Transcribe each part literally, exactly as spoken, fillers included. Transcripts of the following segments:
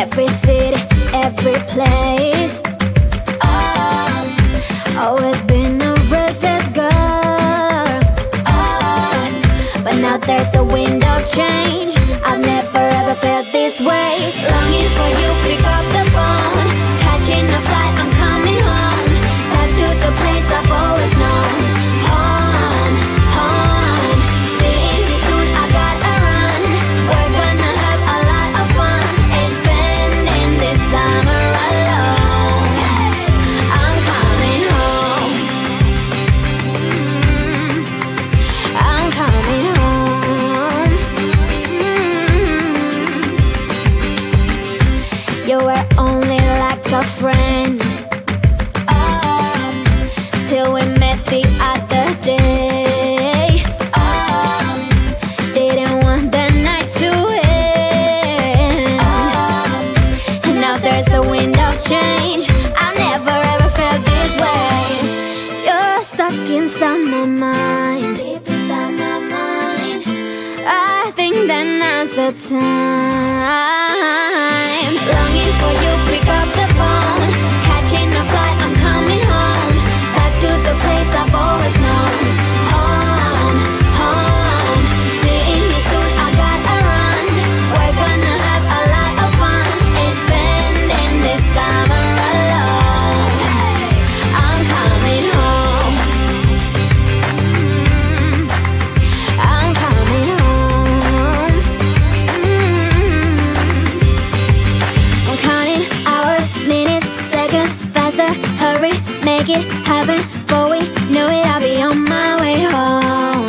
every city, every place. I've always been a restless girl, oh, but now there's a wind of change. I've never ever felt this way. Longing for you, pick up the phone. Catching a flight, I'm coming home. Back to the place I've always known. On, on. Seeing me soon, I gotta run. We're gonna have a lot of fun. Ain't spending this summer alone. I'm coming home. Mm-hmm. I'm coming home. You were only like a friend, oh, till we met the other day, oh, didn't want the night to end, oh, and now there's a wind of change. I never ever felt this way. You're stuck inside my mind, deep inside my mind. I think that now's the time. Longing for you, pick up the phone. Catching a flight, I'm coming home. Back to the place I've always known. Home, home. Seeing me soon, I gotta run. We're gonna have a lot of fun. Ain't spending this summer alone. I'm coming home. Mm-hmm. I'm coming home. Mm-hmm. I'm counting hours, minutes, seconds, faster, hurry, make it happen. Before we knew it, I'll be on my way home.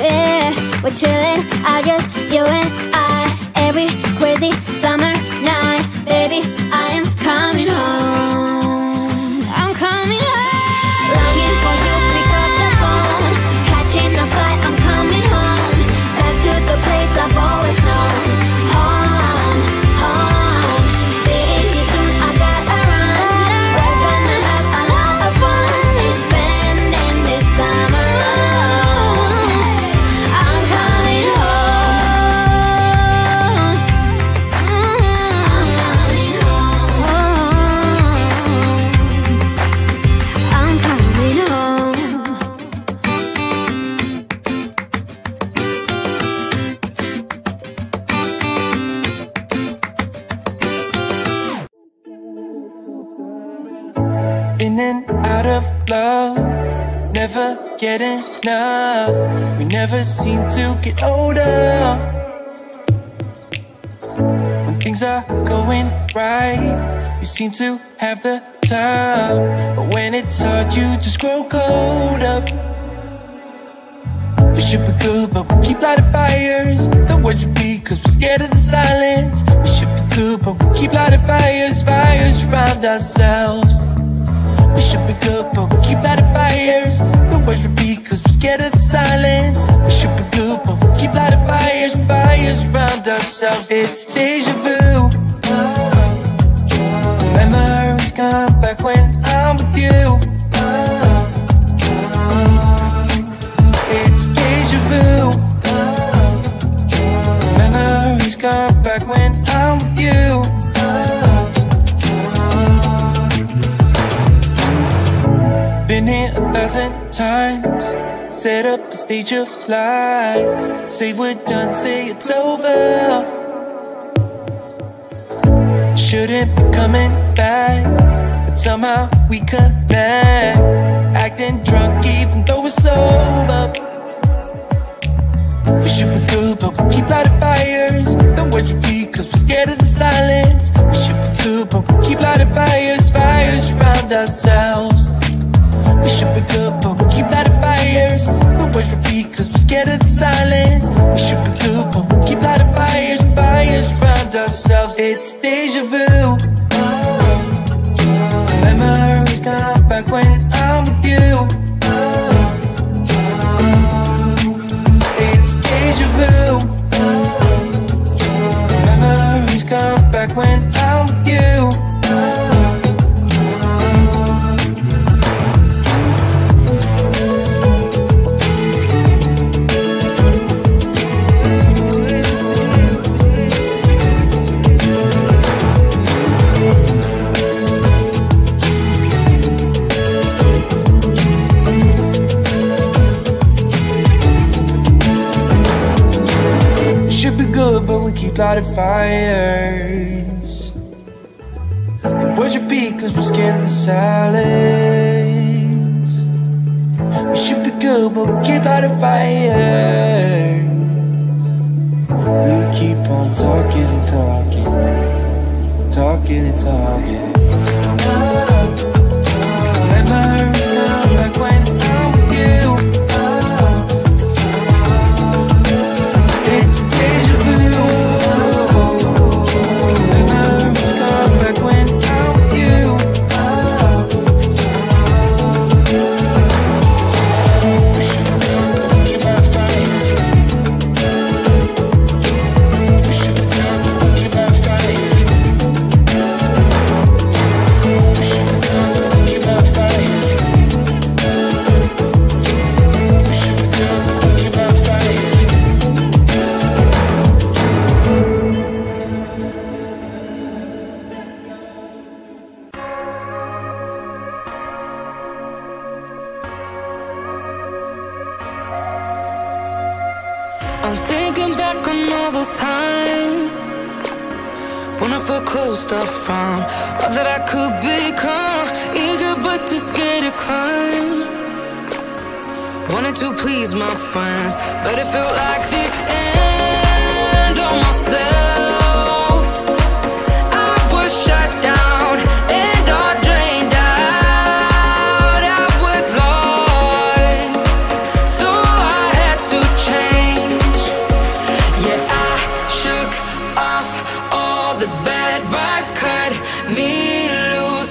Yeah, we're chillin', I just, you and I. Every crazy summer night, baby, I am coming home. I'm coming home. Longing for you, pick up the phone. Catching a flight, I'm coming home. Back to the place I've always known. Home, home. Seeing you soon, I gotta run. We're gonna have a lot of fun. Ain't spending this summer alone. I'm coming home. I'm coming home. I'm coming home. In and out of love, never get enough. We never seem to get older. When things are going right, you seem to have the time. But when it's hard, you just grow cold up. We should be good, but we keep lighting fires. The words repeat, cause we're scared of the silence. We should be good, but we keep lighting fires, fires around ourselves. We should be good, but we keep lighting fires. The words repeat, cause we're scared of the silence. We should be good, but we keep lighting fires, fires around ourselves. It's deja vu. Memories come back when I'm with you. It's deja vu. Memories come back when I'm with you. Been here a thousand times, set up a stage of lies. Say we're done, say it's over. Shouldn't be coming back, but somehow we connect. Acting drunk even though we're sober. We should be good, but we keep lighting fires. The words repeat, cause we're scared of the silence. We should be good, but we keep lighting fires, fires around ourselves. We should be good, but we keep lighting fires. The words repeat, cause we're scared of the silence. We should be good, but we keep lighting fires, fires around ourselves. It's deja vu. Memories come back when I'm with you. It's deja vu. Memories come back when I'm with you. blooded fires. But would you be, cause we're scared of the silence. We should be good, but we keep out of fires. We keep on talking and talking, talking and talking. Let my heart down like when I'm with you. It's deja vu. Let my heart down like when I'm with you. I'm thinking back on all those times when I felt closed off from all that I could become. Eager but too scared to climb. Wanted to please my friends, but it felt like the end on myself. I was shut down and all drained out. I was lost, so I had to change. All the bad vibes cut me loose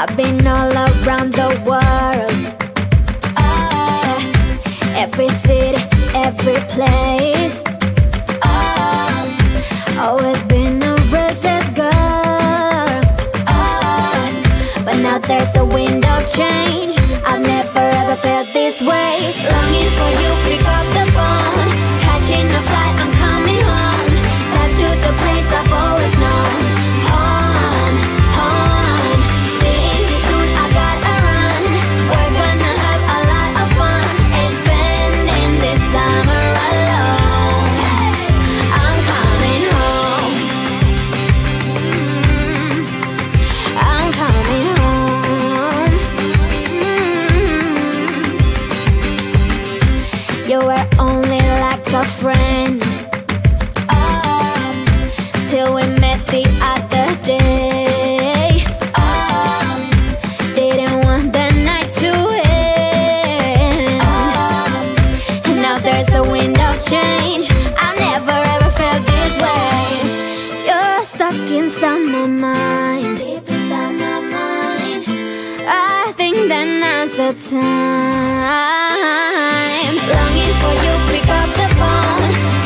I've been all around the world, oh, every city, every place, oh, always been a restless girl, oh, but now there's a wind of change. I've never ever felt this way. Longing for you, pick up the phone, catching a flight, I'm coming home, back to the place I've always known. On, on, seeing you soon, I gotta run. We're gonna have a lot of fun and spending this summer alone. I'm coming home. Mm-hmm. I'm coming home. You were only like a friend, oh, till we met the other day, oh, didn't want the night to end, oh, and now there's a wind of change. I've never ever felt this way. You're stuck inside my mind, deep inside my mind. I think that now's the time. Longing for you, pick up the phone.